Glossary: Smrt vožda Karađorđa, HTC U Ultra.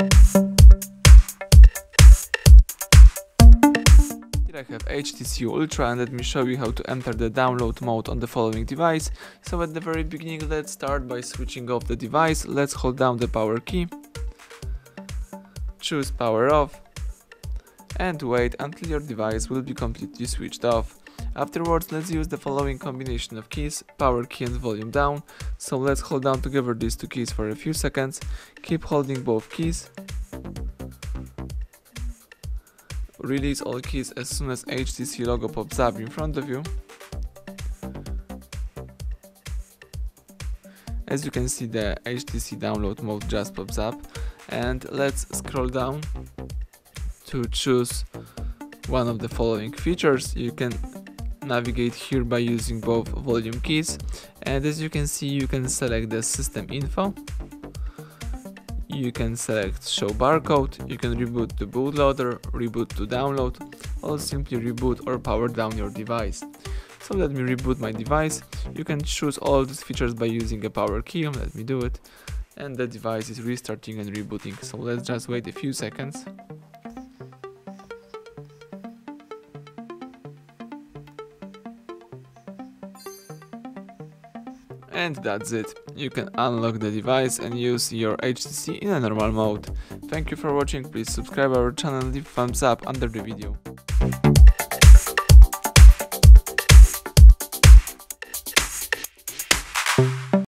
Here I have HTC Ultra, and let me show you how to enter the download mode on the following device. So at the very beginning, let's start by switching off the device. Let's hold down the power key, choose power off, and wait until your device will be completely switched off. Afterwards, let's use the following combination of keys: power key and volume down. So let's hold down together these two keys for a few seconds, keep holding both keys. Release all keys as soon as HTC logo pops up in front of you. As you can see, the HTC download mode just pops up, and let's scroll down to choose one of the following features. You can navigate here by using both volume keys, and as you can see, you can select the system info. You can select show barcode, you can reboot to bootloader, reboot to download, or simply reboot or power down your device. So let me reboot my device. You can choose all these features by using a power key. Let me do it. And the device is restarting and rebooting. So let's just wait a few seconds. And that's it. You can unlock the device and use your HTC in a normal mode. Thank you for watching. Please subscribe our channel and leave thumbs up under the video.